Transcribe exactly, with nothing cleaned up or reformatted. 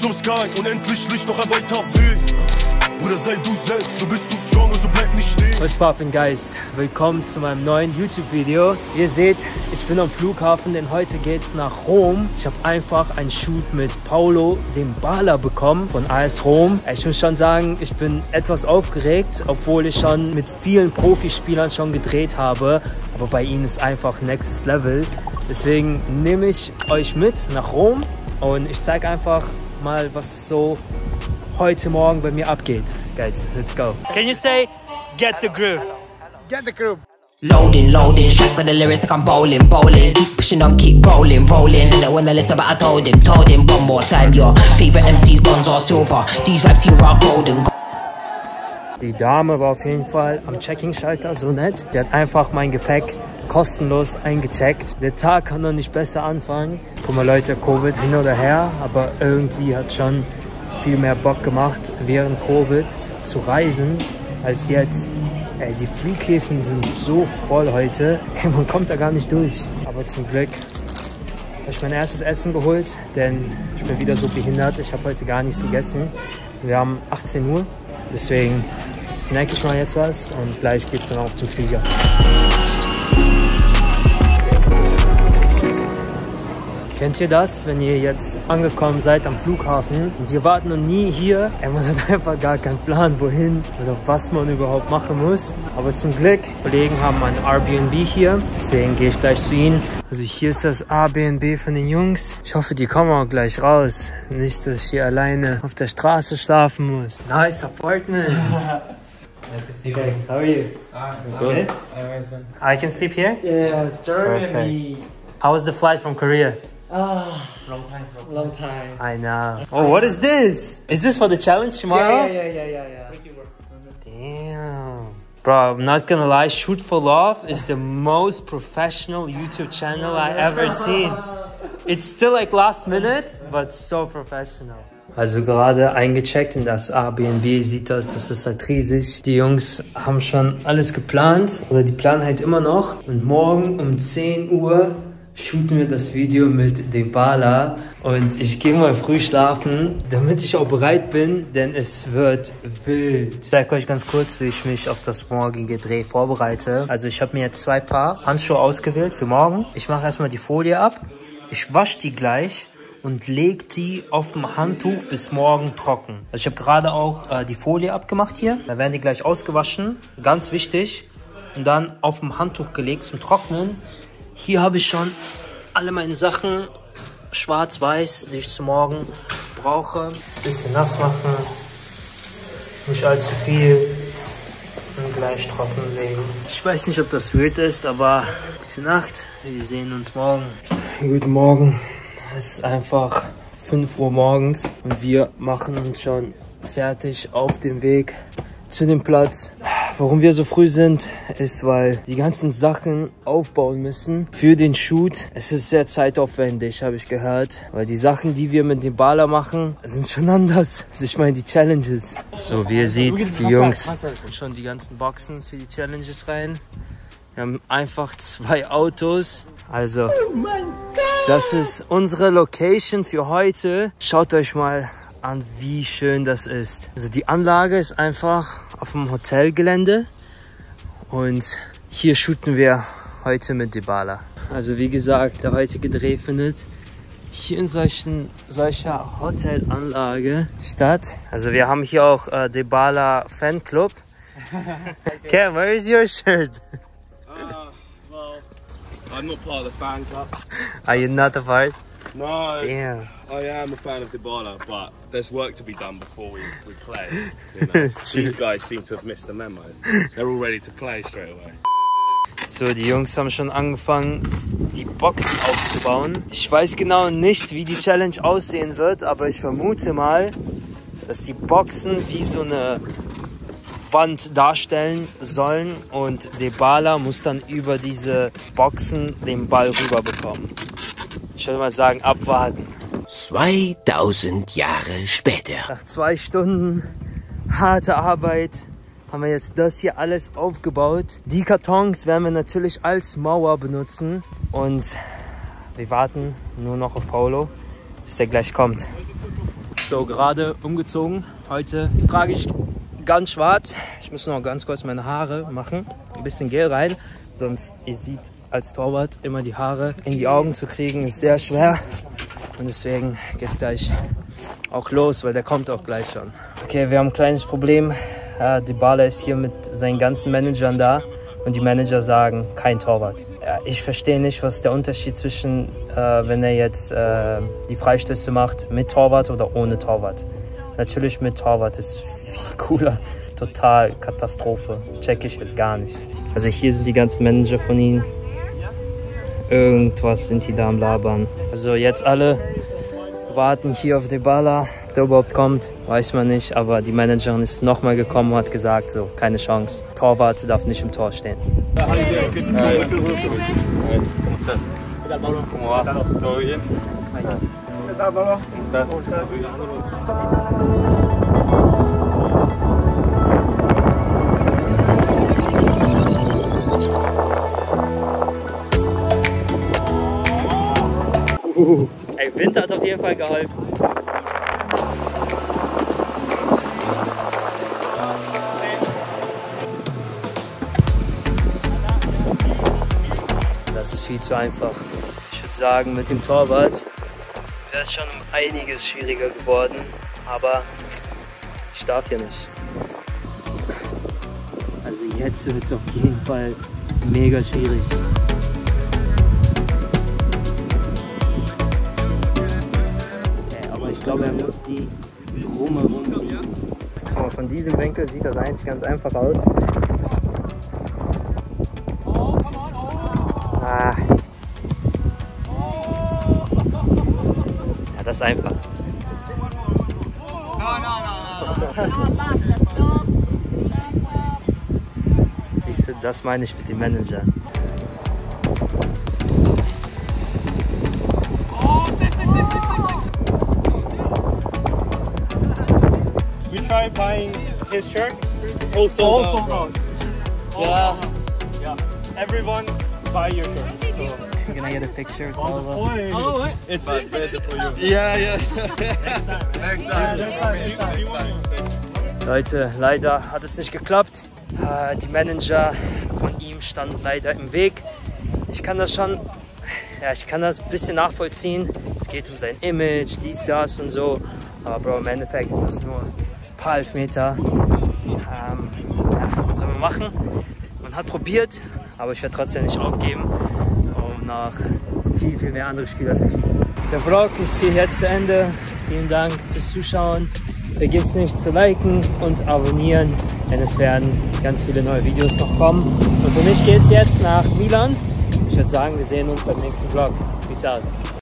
zum Sky, unendlich Licht noch ein weiter Weg. Bruder, sei du selbst, so bist du strong und so bleib nicht stehen. What's poppin', guys? Willkommen zu meinem neuen YouTube-Video. Ihr seht, ich bin am Flughafen, denn heute geht's nach Rom. Ich habe einfach einen Shoot mit Paulo Dybala bekommen von A S Rom. Ich muss schon sagen, ich bin etwas aufgeregt, obwohl ich schon mit vielen Profispielern schon gedreht habe. Aber bei ihnen ist einfach Next Level. Deswegen nehme ich euch mit nach Rom und ich zeige einfach mal, was so heute Morgen bei mir abgeht. Guys, let's go. Can you say, get the groove? Get the groove. Loading, loading, strap got the lyrics like I'm bowling, bowling. Keep pushing on, keep rolling, rolling. And I wanna listen, but I told him, told him one more time. Your favorite M Cs, bronze or silver. These raps here are golden. Die Dame war auf jeden Fall am Checking-Schalter so nett. Die hat einfach mein Gepäck kostenlos eingecheckt. Der Tag kann noch nicht besser anfangen. Guck mal Leute, Covid hin oder her, aber irgendwie hat schon viel mehr Bock gemacht, während Covid zu reisen, als jetzt. Ey, die Flughäfen sind so voll heute. Ey, man kommt da gar nicht durch. Aber zum Glück habe ich mein erstes Essen geholt, denn ich bin wieder so behindert. Ich habe heute gar nichts gegessen. Wir haben achtzehn Uhr, deswegen snack ich mal jetzt was und gleich geht es dann auch zum Flieger. Kennt ihr das, wenn ihr jetzt angekommen seid am Flughafen und ihr wart noch nie hier? Ey, man hat einfach gar keinen Plan, wohin oder was man überhaupt machen muss. Aber zum Glück, Kollegen haben ein Airbnb hier, deswegen gehe ich gleich zu ihnen. Also hier ist das Airbnb von den Jungs. Ich hoffe, die kommen auch gleich raus. Nicht, dass ich hier alleine auf der Straße schlafen muss. Nice apartment! Nice to see you guys. How are you? Ah, okay. I can sleep here? Yeah, it's Germany. How was the flight from Korea? Ah, oh, long time, long time. Long time. I know. Oh, what is this? Is this for the challenge tomorrow? Yeah, yeah, yeah, yeah, yeah. Damn. Bro, I'm not gonna lie, Shoot for Love is the most professional YouTube channel I ever seen. It's still like last minute, but so professional. Also gerade eingecheckt in das Airbnb, sieht das, das ist halt riesig. Die Jungs haben schon alles geplant, oder die planen halt immer noch. Und morgen um zehn Uhr shooten wir das Video mit Dybala und ich gehe mal früh schlafen, damit ich auch bereit bin, denn es wird wild. Ich zeige euch ganz kurz, wie ich mich auf das morgige Dreh vorbereite. Also ich habe mir jetzt zwei Paar Handschuhe ausgewählt für morgen. Ich mache erstmal die Folie ab, ich wasche die gleich und lege die auf dem Handtuch bis morgen trocken. Also ich habe gerade auch äh, die Folie abgemacht hier, dann werden die gleich ausgewaschen, ganz wichtig, und dann auf dem Handtuch gelegt zum Trocknen. Hier habe ich schon alle meine Sachen schwarz-weiß, die ich zu morgen brauche. Ein bisschen nass machen, nicht allzu viel und gleich trocken legen. Ich weiß nicht, ob das weird ist, aber gute Nacht, wir sehen uns morgen. Guten Morgen, es ist einfach fünf Uhr morgens und wir machen uns schon fertig auf dem Weg zu dem Platz. Warum wir so früh sind, ist, weil die ganzen Sachen aufbauen müssen für den Shoot. Es ist sehr zeitaufwendig, habe ich gehört. Weil die Sachen, die wir mit Dybala machen, sind schon anders. Also ich meine die Challenges. So, wie ihr seht, die Jungs schon die ganzen Boxen für die Challenges rein. Wir haben einfach zwei Autos. Also, das ist unsere Location für heute. Schaut euch mal an, wie schön das ist. Also die Anlage ist einfach auf dem Hotelgelände und hier shooten wir heute mit Dybala. Also wie gesagt, der heutige Dreh findet hier in solchen, solcher Hotelanlage statt. Also wir haben hier auch äh, Dybala Fanclub. Cam, where is your shirt? uh, well, I'm not part of the fan club. Are you not a part? No, damn. I am a fan of Dybala, but there's work to be done before we, we play. You know? These guys seem to have missed the memo. They're all ready to play straight away. So, die Jungs haben schon angefangen, die Boxen aufzubauen. Ich weiß genau nicht, wie die Challenge aussehen wird, aber ich vermute mal, dass die Boxen wie so eine Wand darstellen sollen und Dybala muss dann über diese Boxen den Ball rüber bekommen. Ich würde mal sagen, abwarten. zweitausend Jahre später. Nach zwei Stunden harter Arbeit haben wir jetzt das hier alles aufgebaut. Die Kartons werden wir natürlich als Mauer benutzen. Und wir warten nur noch auf Paulo, bis der gleich kommt. So, gerade umgezogen. Heute trage ich ganz schwarz. Ich muss noch ganz kurz meine Haare machen. Ein bisschen Gel rein. Sonst, ihr seht, als Torwart immer die Haare in die Augen zu kriegen, ist sehr schwer. Und deswegen geht's gleich auch los, weil der kommt auch gleich schon. Okay, wir haben ein kleines Problem. Ja, Dybala ist hier mit seinen ganzen Managern da. Und die Manager sagen, kein Torwart. Ja, ich verstehe nicht, was der Unterschied zwischen, äh, wenn er jetzt äh, die Freistöße macht, mit Torwart oder ohne Torwart. Natürlich mit Torwart ist viel cooler. Total Katastrophe. Check ich es gar nicht. Also hier sind die ganzen Manager von ihnen. Irgendwas sind die da am Labern. Also jetzt alle warten hier auf Dybala. Ob der überhaupt kommt, weiß man nicht, aber die Managerin ist nochmal gekommen und hat gesagt, so, keine Chance, Torwart darf nicht im Tor stehen. Uh, ey, Winter hat auf jeden Fall geholfen. Das ist viel zu einfach. Ich würde sagen, mit dem Torwart wäre es schon um einiges schwieriger geworden, aber ich darf ja nicht. Also jetzt wird es auf jeden Fall mega schwierig. Ich glaube, er muss die Roma runter. Guck mal, von diesem Winkel sieht das eigentlich ganz einfach aus. Ah. Ja, das ist einfach. Siehst du, das meine ich mit dem Manager. Buying his shirt also, also wrong. Wrong. Yeah. Yeah, everyone buy your shirt. So. You're gonna get a picture. Oh, the oh wait. It's bad for you. Yeah, yeah. Next time. Next time. Leute, leider hat es nicht geklappt. Die Manager von ihm standen leider im Weg. Ich kann das schon, ja, ich kann das ein bisschen nachvollziehen. Es geht um sein Image, dies, das und so. Aber Bro, im Endeffekt ist das nur ein paar Elfmeter. Ähm, ja, was soll man machen? Man hat probiert, aber ich werde trotzdem nicht aufgeben, um nach viel, viel mehr andere Spieler zu kriegen. Der Vlog ist hierher zu Ende. Vielen Dank fürs Zuschauen. Vergiss nicht zu liken und abonnieren, denn es werden ganz viele neue Videos noch kommen. Und für mich geht es jetzt nach Milan. Ich würde sagen, wir sehen uns beim nächsten Vlog. Peace out.